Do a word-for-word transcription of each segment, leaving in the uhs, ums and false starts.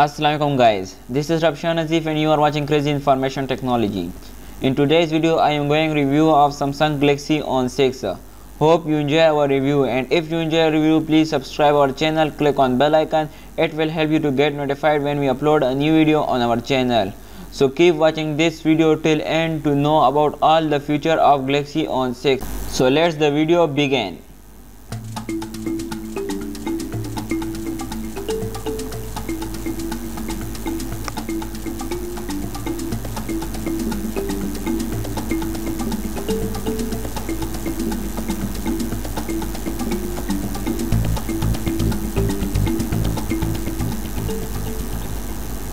Assalamualaikum guys, this is Rabshanazif and you are watching Crazy Information Technology. In today's video, I am going review of Samsung Galaxy on six. Hope you enjoy our review, and if you enjoy our review, please subscribe our channel, click on bell icon. It will help you to get notified when we upload a new video on our channel. So keep watching this video till end to know about all the feature of Galaxy on six. So let's the video begin.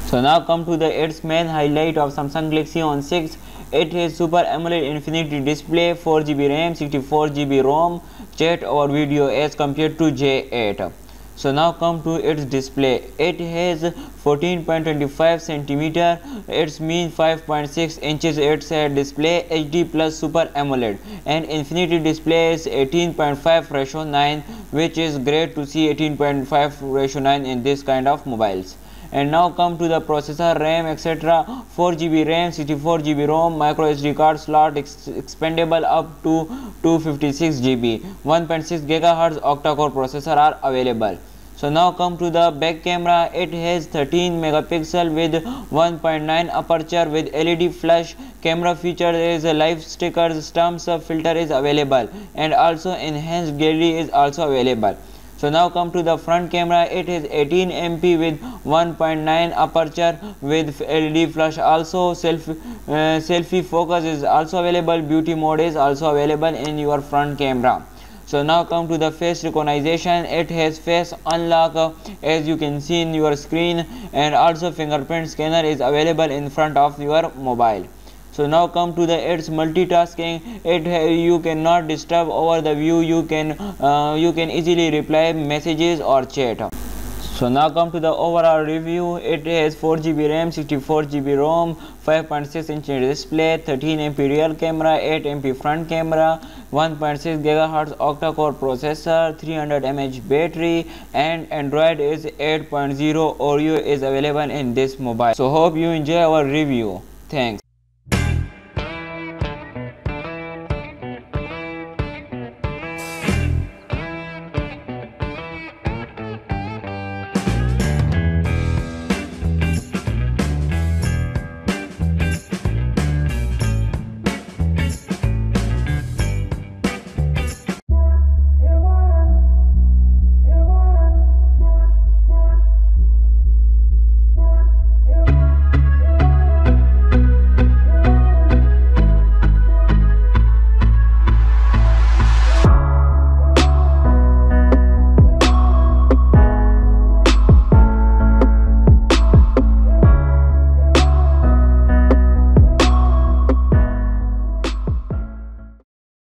So now come to the its main highlight of Samsung Galaxy on six. It is Super AMOLED Infinity display, four G B RAM, sixty-four G B ROM, chat over video as compared to J eight. So now come to its display. It has fourteen point two five centimeter. Its mean five point six inches. Its display H D plus Super AMOLED, and Infinity display is eighteen point five ratio nine, which is great to see eighteen point five ratio nine in this kind of mobiles. And now come to the processor, RAM, etc. four G B RAM, sixty-four G B ROM, micro S D card slot ex expandable up to two fifty-six G B, one point six gigahertz octa-core processor are available. So now come to the back camera. It has thirteen megapixel with one point nine aperture with L E D flash. Camera feature is live stickers, terms filter is available, and also enhanced gallery is also available. So now come to the front camera. It is eighteen megapixel with one point nine aperture with L E D flash. Also self, uh, selfie focus is also available. Beauty mode is also available in your front camera. So now come to the face recognition. It has face unlock uh, as you can see in your screen, and also fingerprint scanner is available in front of your mobile. So now come to the its multitasking. It you cannot disturb over the view. You can uh, you can easily reply messages or chat. So now come to the overall review. It has four G B RAM, sixty-four G B ROM, five point six inch display, thirteen megapixel rear camera, eight megapixel front camera, one point six gigahertz octa-core processor, three hundred milliamp hour battery, and Android is eight point zero Oreo is available in this mobile. So hope you enjoy our review. Thanks.